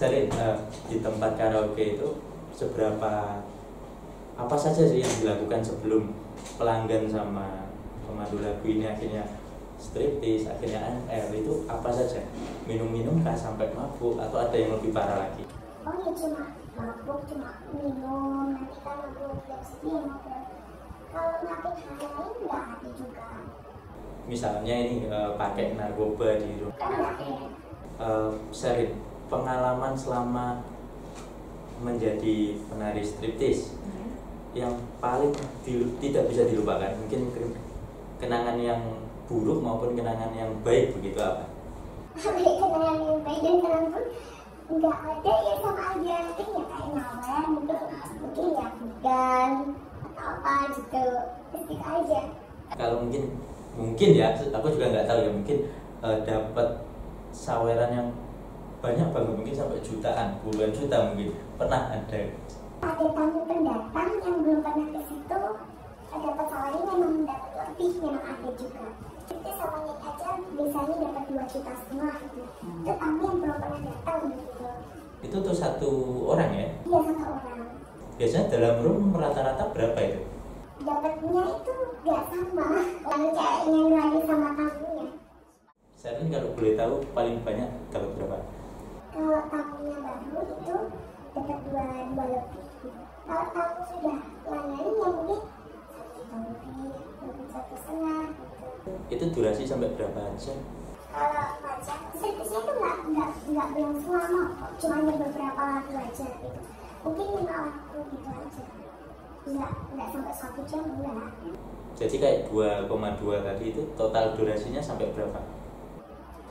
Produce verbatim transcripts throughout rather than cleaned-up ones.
sering uh, di tempat karaoke itu seberapa apa saja sih yang dilakukan sebelum pelanggan sama pemandu lagu ini akhirnya striptease, akhirnya M L itu apa saja? Minum-minum kah sampai mabuk atau ada yang lebih parah lagi? Oh ya cuma mabuk, cuma minum, nanti kan mabuk minum. Kalau mabuk hal lain nggak ada juga. Misalnya ini uh, pakai narkoba di rumah. Uh, Sering pengalaman selama menjadi penari striptease hmm. yang paling di, tidak bisa dilupakan, mungkin kenangan yang buruk maupun kenangan yang baik begitu apa? Kenangan yang baik dan kenangan pun nggak ada ya sama aja, mungkin ya kayak ngawal, mungkin mungkin ya bukan atau apa gitu, sedikit aja. Kalau mungkin mungkin ya, aku juga nggak tahu ya mungkin uh, dapat saweran yang banyak banget, mungkin sampai jutaan, puluhan juta mungkin pernah ada. Ada tamu pendatang yang belum pernah ke situ dapat saweran, memang dapat lebih, memang ada juga. Kita sama nyet aja biasanya dapat dua juta semua itu. Hmm. Itu tamu yang belum pernah datang gitu. Itu tuh satu orang ya? Iya satu orang. Biasanya dalam room rata-rata berapa itu? Dapatnya itu nggak sama. Lalu ceweknya lagi sama tamunya. Sering kalau boleh tahu paling banyak dapat berapa? Kalau tamunya baru itu dapat dua dua lebih. Kalau tamu sudah langganan yang mungkin satu lebih, lebih satu setengah. Itu durasi sampai berapa jam? Kalau pacar, striptease-nya itu nggak nggak nggak bilang selama, cuma ada beberapa lagu aja gitu. Mungkin lima lagu gitu aja. Nggak nggak sampai satu jam enggak. Jadi kayak dua koma dua tadi itu total durasinya sampai berapa?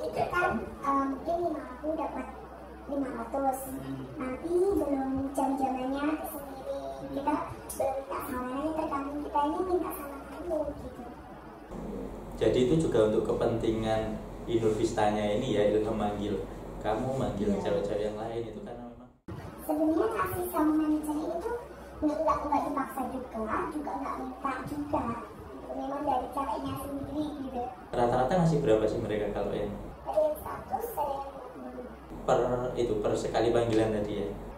Itu kan mungkin um, lima aku dapat lima ratus. Nanti belum jam-jamannya sendiri, kita belum minta sawerannya, tergantung kita ini minta sama kamu gitu. Jadi itu juga untuk kepentingan Inul Viztanya ini ya, itu memanggil kamu, manggil cewek-cewek yang lain itu karena memang sebenarnya kasih sama manajer itu nggak nggak dipaksa juga, juga nggak minta juga, memang dari ceweknya sendiri gitu. Rata-rata ngasih berapa sih mereka kalau yang per itu per sekali panggilan tadi ya?